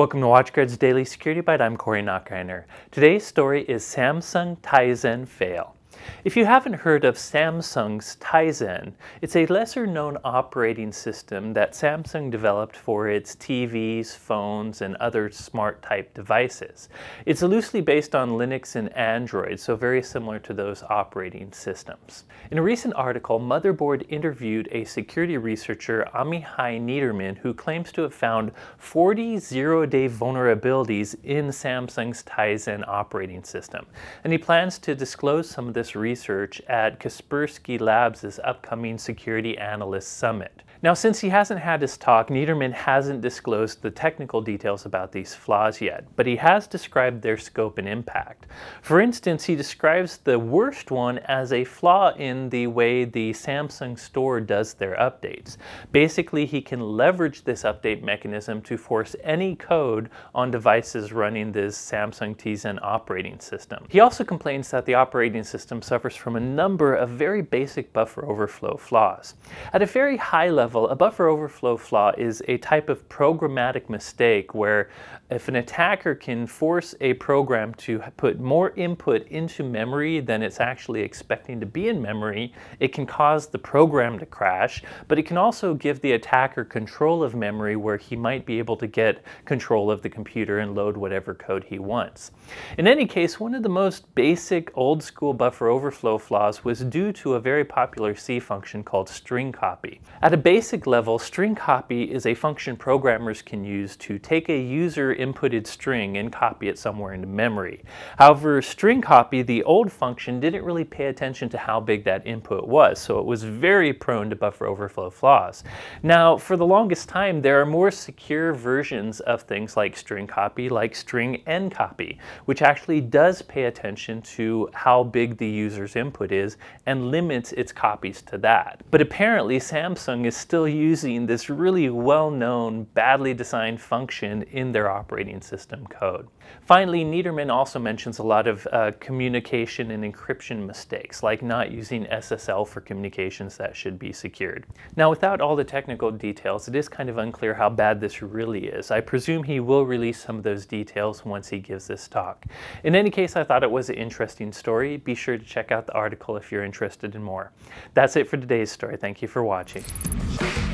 Welcome to WatchGuard's Daily Security Byte. I'm Corey Nachreiner. Today's story is Samsung Tizen fail. If you haven't heard of Samsung's Tizen, it's a lesser-known operating system that Samsung developed for its TVs, phones, and other smart-type devices. It's loosely based on Linux and Android, so very similar to those operating systems. In a recent article, Motherboard interviewed a security researcher, Amihai Neiderman, who claims to have found 40 zero-day vulnerabilities in Samsung's Tizen operating system, and he plans to disclose some of this research at Kaspersky Labs' upcoming Security Analyst Summit. Now, since he hasn't had his talk, Neiderman hasn't disclosed the technical details about these flaws yet, but he has described their scope and impact. For instance, he describes the worst one as a flaw in the way the Samsung store does their updates. Basically, he can leverage this update mechanism to force any code on devices running this Samsung Tizen operating system. He also complains that the operating system suffers from a number of very basic buffer overflow flaws. At a very high level, a buffer overflow flaw is a type of programmatic mistake where if an attacker can force a program to put more input into memory than it's actually expecting to be in memory, it can cause the program to crash, but it can also give the attacker control of memory where he might be able to get control of the computer and load whatever code he wants. In any case, one of the most basic old-school buffer overflow flaws was due to a very popular C function called string copy. At a basic level, string copy is a function programmers can use to take a user-inputted string and copy it somewhere into memory. However, string copy, the old function, didn't really pay attention to how big that input was, so it was very prone to buffer overflow flaws. Now, for the longest time, there are more secure versions of things like string copy, like string ncopy, which actually does pay attention to how big the user's input is and limits its copies to that. But apparently, Samsung is still using this really well-known, badly designed function in their operating system code. Finally, Neiderman also mentions a lot of communication and encryption mistakes, like not using SSL for communications that should be secured. Now, without all the technical details, it is kind of unclear how bad this really is. I presume he will release some of those details once he gives this talk. In any case, I thought it was an interesting story. Be sure to check out the article if you're interested in more. That's it for today's story. Thank you for watching.